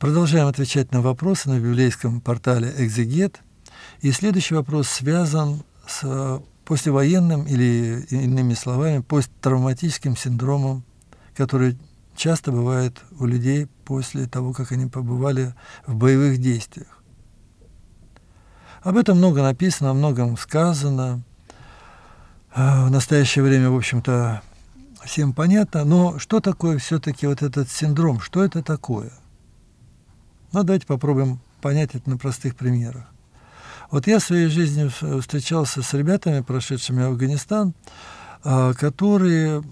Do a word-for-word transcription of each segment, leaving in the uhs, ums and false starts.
Продолжаем отвечать на вопросы на библейском портале «Экзегет». И следующий вопрос связан с послевоенным или, иными словами, посттравматическим синдромом, который часто бывает у людей после того, как они побывали в боевых действиях. Об этом много написано, о многом сказано. В настоящее время, в общем-то, всем понятно. Но что такое все-таки вот этот синдром? Что это такое? Ну, давайте попробуем понять это на простых примерах. Вот я в своей жизни встречался с ребятами, прошедшими Афганистан, которые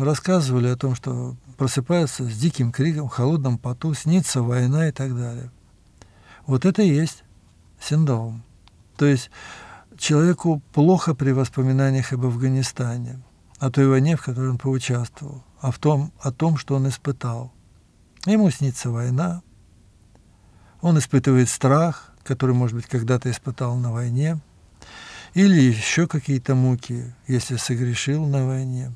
рассказывали о том, что просыпаются с диким криком, в холодном поту, снится война и так далее. Вот это и есть синдром. То есть человеку плохо при воспоминаниях об Афганистане, о той войне, в которой он поучаствовал, о том, о том, что он испытал. Ему снится война. Он испытывает страх, который, может быть, когда-то испытал на войне, или еще какие-то муки, если согрешил на войне.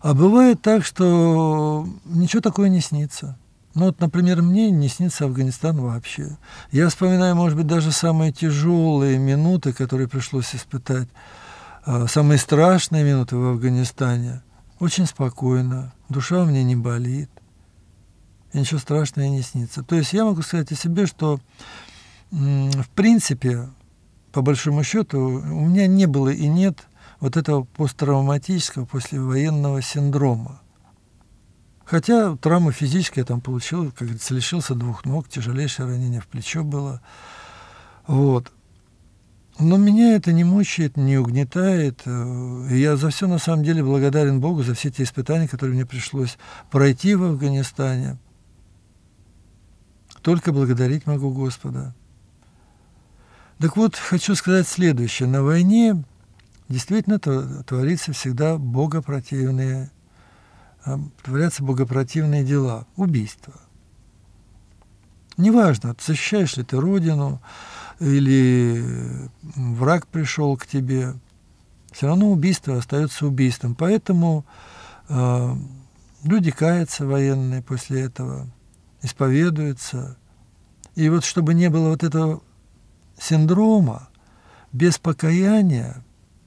А бывает так, что ничего такое не снится. Ну вот, например, мне не снится Афганистан вообще. Я вспоминаю, может быть, даже самые тяжелые минуты, которые пришлось испытать, самые страшные минуты в Афганистане. Очень спокойно, душа у меня не болит. И ничего страшного не снится. То есть я могу сказать о себе, что в принципе, по большому счету, у меня не было и нет вот этого посттравматического послевоенного синдрома. Хотя травмы физические я там получил, как говорится, лишился двух ног, тяжелейшее ранение в плечо было. Вот. Но меня это не мучает, не угнетает. И я за все на самом деле благодарен Богу за все те испытания, которые мне пришлось пройти в Афганистане. Только благодарить могу Господа. Так вот, хочу сказать следующее. На войне действительно творится всегда богопротивные, творятся богопротивные дела, убийства. Неважно, защищаешь ли ты родину, или враг пришел к тебе, все равно убийство остается убийством. Поэтому э, люди каются, военные, после этого исповедуются. И вот чтобы не было вот этого синдрома, без покаяния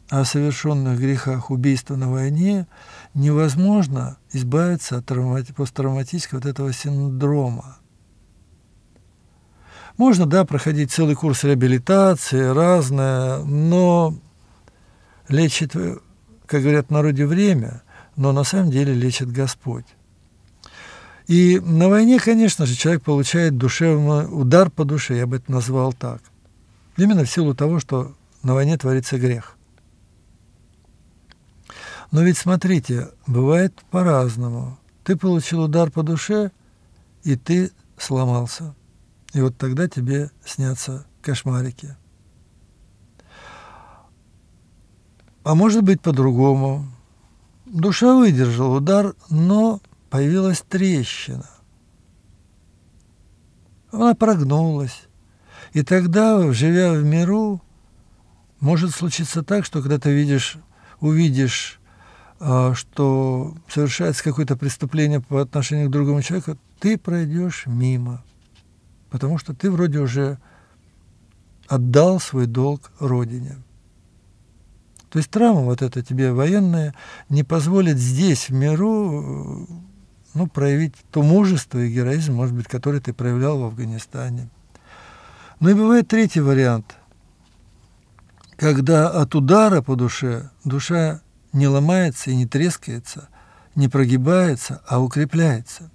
о совершенных грехах убийства на войне невозможно избавиться от травмати- посттравматического вот этого синдрома. Можно, да, проходить целый курс реабилитации, разное, но лечит, как говорят в народе, время, но на самом деле лечит Господь. И на войне, конечно же, человек получает душевный удар по душе, я бы это назвал так. Именно в силу того, что на войне творится грех. Но ведь, смотрите, бывает по-разному. Ты получил удар по душе, и ты сломался. И вот тогда тебе снятся кошмарики. А может быть, по-другому. Душа выдержала удар, но появилась трещина. Она прогнулась. И тогда, живя в миру, может случиться так, что когда ты видишь, увидишь, что совершается какое-то преступление по отношению к другому человеку, ты пройдешь мимо. Потому что ты вроде уже отдал свой долг Родине. То есть травма вот эта тебе военная не позволит здесь, в миру, ну, проявить то мужество и героизм, может быть, который ты проявлял в Афганистане. Ну и бывает третий вариант, когда от удара по душе душа не ломается и не трескается, не прогибается, а укрепляется.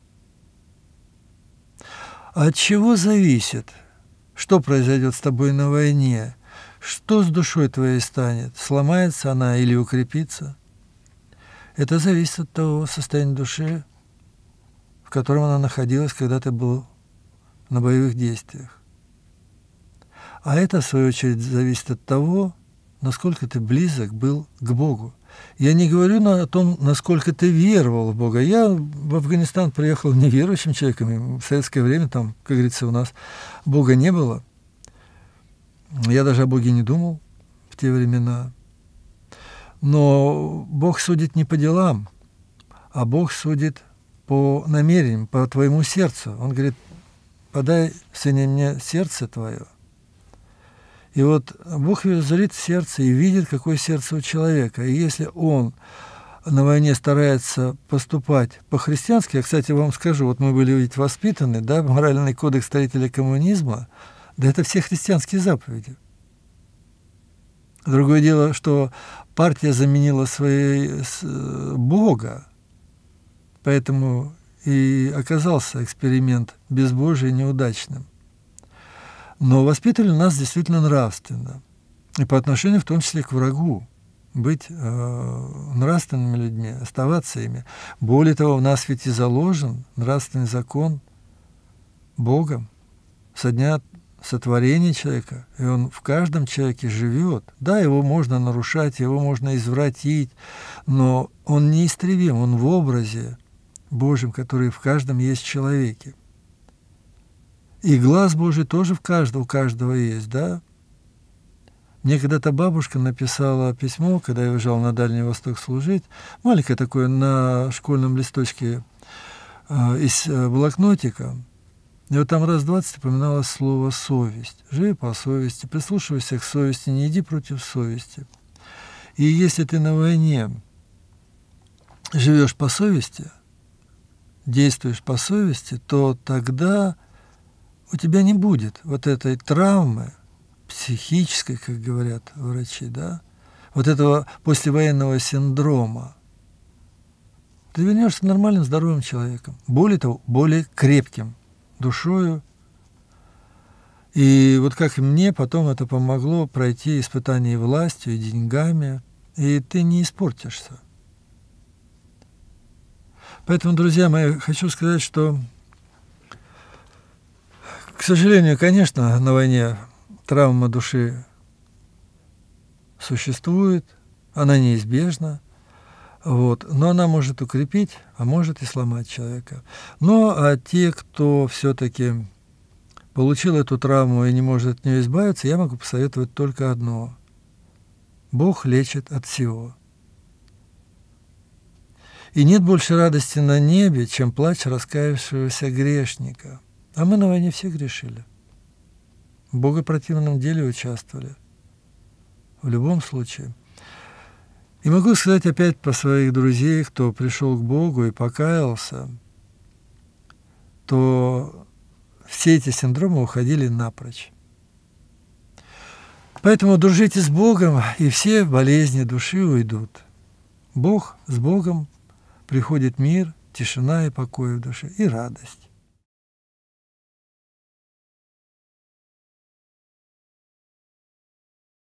От чего зависит, что произойдет с тобой на войне, что с душой твоей станет, сломается она или укрепится? Это зависит от того состояния души, в котором она находилась, когда ты был на боевых действиях. А это, в свою очередь, зависит от того, насколько ты близок был к Богу. Я не говорю о том, насколько ты веровал в Бога. Я в Афганистан приехал неверующим человеком. В советское время там, как говорится, у нас Бога не было. Я даже о Боге не думал в те времена. Но Бог судит не по делам, а Бог судит по намерениям, по твоему сердцу. Он говорит, подай, сыне, мне сердце твое. И вот Бог зрит в сердце и видит, какое сердце у человека. И если он на войне старается поступать по-христиански, я, кстати, вам скажу, вот мы были ведь воспитаны, да, моральный кодекс строителей коммунизма, да это все христианские заповеди. Другое дело, что партия заменила своей Бога, поэтому и оказался эксперимент безбожий и неудачным. Но воспитывали нас действительно нравственно, и по отношению в том числе к врагу, быть э, нравственными людьми, оставаться ими. Более того, у нас ведь и заложен нравственный закон Богом со дня сотворения человека, и он в каждом человеке живет. Да, его можно нарушать, его можно извратить, но он неистребим, он в образе Божьем, который в каждом есть в человеке. И глаз Божий тоже в каждого, у каждого есть, да? Мне когда-то бабушка написала письмо, когда я уезжал на Дальний Восток служить, маленькое такое, на школьном листочке э, из э, блокнотика, и вот там раз двадцать упоминалось слово «совесть». «Живи по совести, прислушивайся к совести, не иди против совести». И если ты на войне живешь по совести, действуешь по совести, то тогда у тебя не будет вот этой травмы, психической, как говорят врачи, да, вот этого послевоенного синдрома. Ты вернешься нормальным, здоровым человеком, более того, более крепким душою. И вот как мне потом это помогло пройти испытание и властью, и деньгами, и ты не испортишься. Поэтому, друзья мои, хочу сказать, что, к сожалению, конечно, на войне травма души существует, она неизбежна, вот, но она может укрепить, а может и сломать человека. Но а те, кто все-таки получил эту травму и не может от нее избавиться, я могу посоветовать только одно. Бог лечит от всего. И нет больше радости на небе, чем плач раскаявшегося грешника. А мы на войне все грешили. В богопротивном деле участвовали. В любом случае. И могу сказать опять про своих друзей, кто пришел к Богу и покаялся, то все эти синдромы уходили напрочь. Поэтому дружите с Богом, и все болезни души уйдут. Бог с Богом, приходит мир, тишина и покой в душе, и радость.